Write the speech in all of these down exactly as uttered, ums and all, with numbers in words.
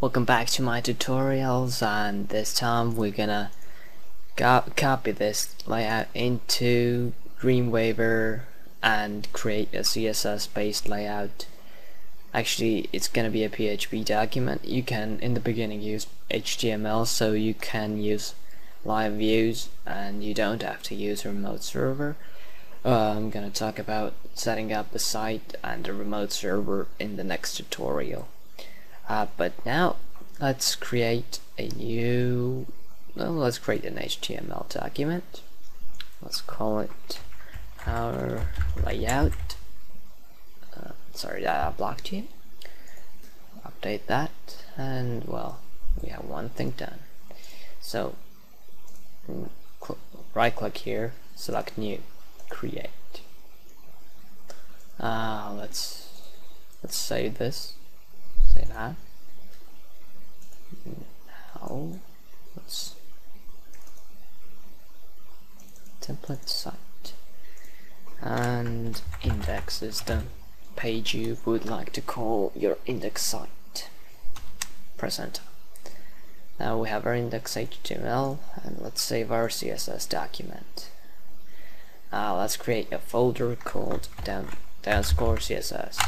Welcome back to my tutorials, and this time we're gonna co copy this layout into Dreamweaver and create a C S S based layout. Actually, it's gonna be a P H P document. You can in the beginning use H T M L, so you can use live views and you don't have to use remote server. Uh, I'm gonna talk about setting up a site and a remote server in the next tutorial. Uh, but now let's create a new well, let's create an H T M L document. Let's call it our layout. Uh, sorry that I blocked you. Update that, and well, we have one thing done. So right click here, select new, create. Uh, let's let's save this. Save that. Now let's template site, and index is the page you would like to call your index site. Press enter. Now we have our index H T M L, and let's save our C S S document. Uh, let's create a folder called down downscore C S S.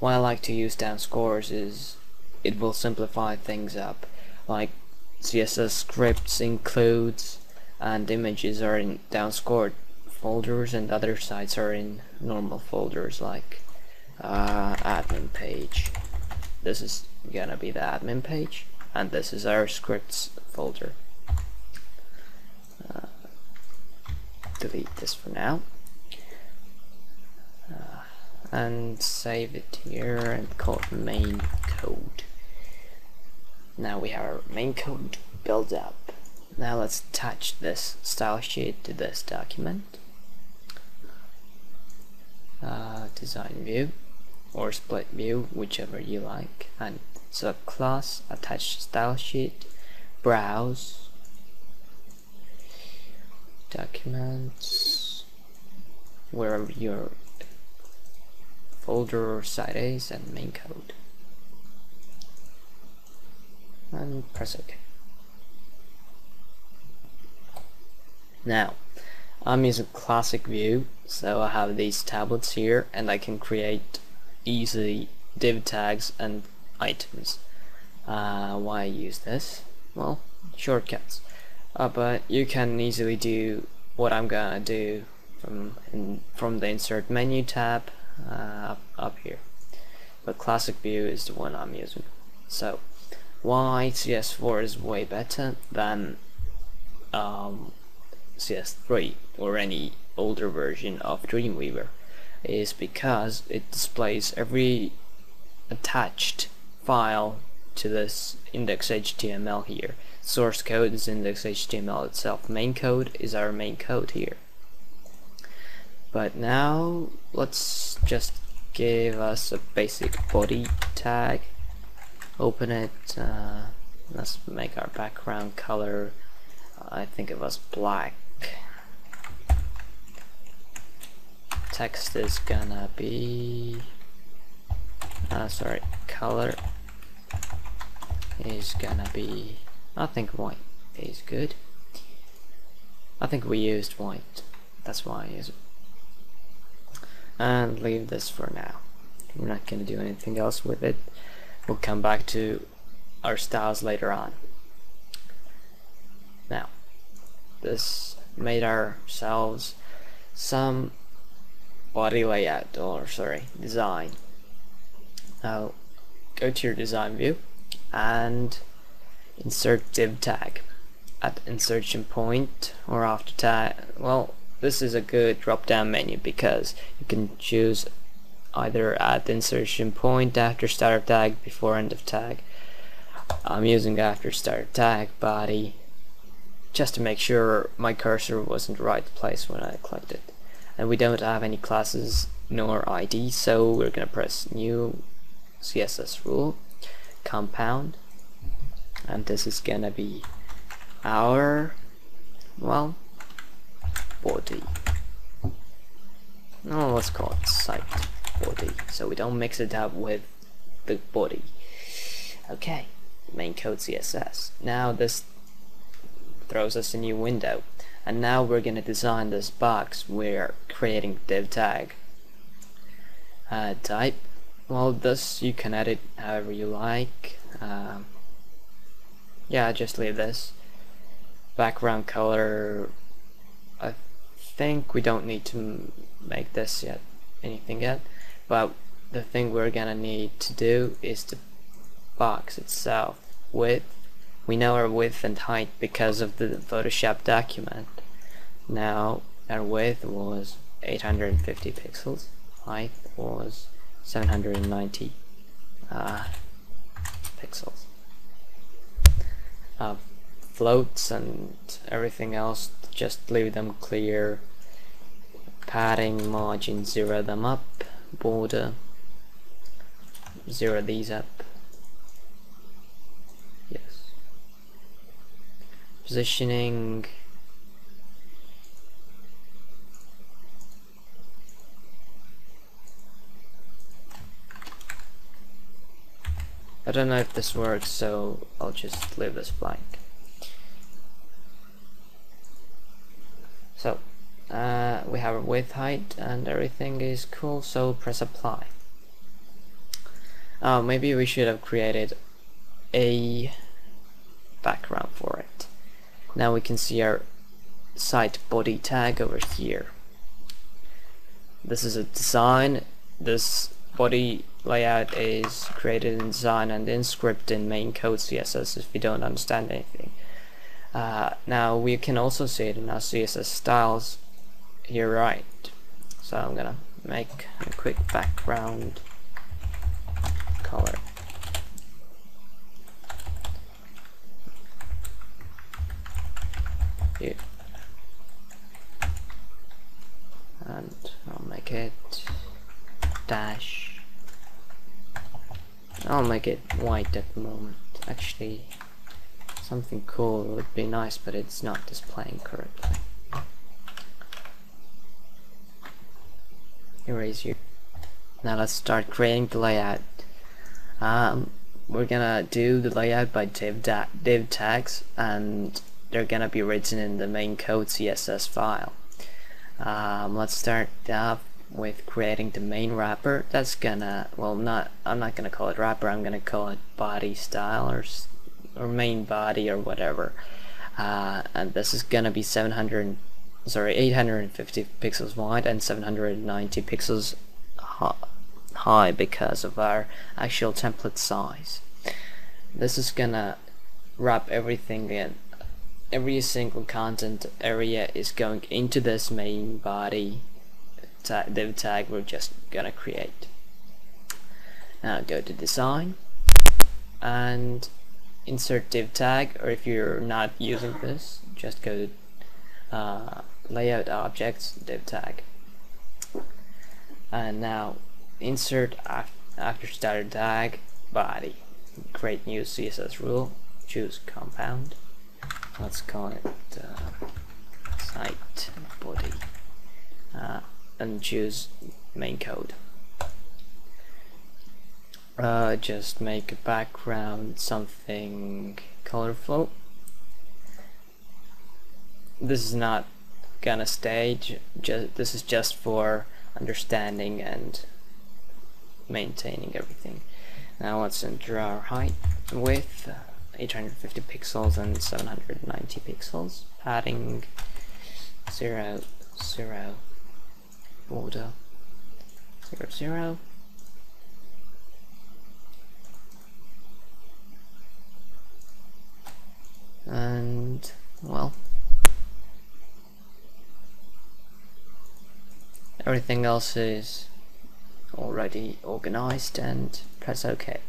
Why I like to use downscores is it will simplify things up. Like C S S scripts includes, and images are in downscored folders, and other sites are in normal folders, like uh, admin page. This is gonna be the admin page, and this is our scripts folder. Uh, delete this for now, uh, and save it here and call it main code. Now we have our main code built up. Now let's attach this style sheet to this document. Uh, design view or split view, whichever you like, and select class, attach style sheet, browse, documents, wherever your folder or site is, and main code, and press OK. Now I'm using classic view, so I have these tablets here, and I can create easy div tags and items. Uh, why use this? Well, shortcuts. Uh, but you can easily do what I'm gonna do from in, from the insert menu tab uh, up, up here. But classic view is the one I'm using. So why C S four is way better than um, C S three or any older version of Dreamweaver is because it displays every attached file to this index H T M L here. Source code is index H T M L itself. Main code is our main code here. But now let's just give us a basic body tag. Open it. Uh, let's make our background color. I think it was black. Text is gonna be uh, sorry color is gonna be I think white is good. I think we used white, that's why I use it, and leave this for now. We're not gonna do anything else with it. We'll come back to our styles later on. Now this made ourselves some body layout, or sorry, design. Now go to your design view and insert div tag at insertion point or after tag. Well, this is a good drop down menu because you can choose either at insertion point, after start tag, before end of tag. I'm using after start tag body just to make sure my cursor was in the right place when I clicked it. And we don't have any classes nor I D, so we're gonna press new C S S rule compound, and this is gonna be our well body. No, let's call it site body, so we don't mix it up with the body. Okay, main code C S S. Now this throws us a new window, and now we're going to design this box. We're creating div tag. Uh, type, well, this you can edit however you like. Um, yeah, just leave this. Background color, I think we don't need to make this yet anything yet, but the thing we're gonna need to do is the box itself. Width, we know our width and height because of the Photoshop document. Now our width was eight hundred fifty pixels, height was seven hundred ninety uh, pixels. Uh, floats and everything else, just leave them clear. Padding, margin, zero them up. Border, zero these up. Yes. Positioning, I don't know if this works, so I'll just leave this blank. So uh, we have a width, height, and everything is cool, so press apply. Uh, maybe we should have created a background for it. Now we can see our site body tag over here. This is a design. This body layout is created in design and in script in main code C S S if you don't understand anything. Uh, now we can also see it in our C S S styles here, right? So I'm gonna make a quick background color. Here. And I'll make it dash. I'll make it white at the moment. Actually, something cool would be nice, but it's not displaying correctly. Erase you. Now let's start creating the layout. Um, we're gonna do the layout by div, div tags, and they're gonna be written in the main code C S S file. Um, let's start off with creating the main wrapper. That's gonna, well, not, I'm not gonna call it wrapper, I'm gonna call it body style or or main body or whatever. Uh, and this is gonna be seven hundred sorry eight hundred fifty pixels wide and seven hundred ninety pixels high because of our actual template size. This is gonna wrap everything in. Every single content area is going into this main body Tag, div tag we're just gonna create. Now go to design and insert div tag, or if you're not using this, just go to uh, layout objects, div tag, and now insert af after starter tag body. Create new C S S rule, choose compound, let's call it uh, site body, uh, and choose main code. Uh, just make a background something colorful. This is not gonna stay, just, this is just for understanding and maintaining everything. Now let's enter our height width, eight hundred fifty pixels and seven hundred ninety pixels. Padding zero, zero. Border zero zero. And well, everything else is already organized, and press OK.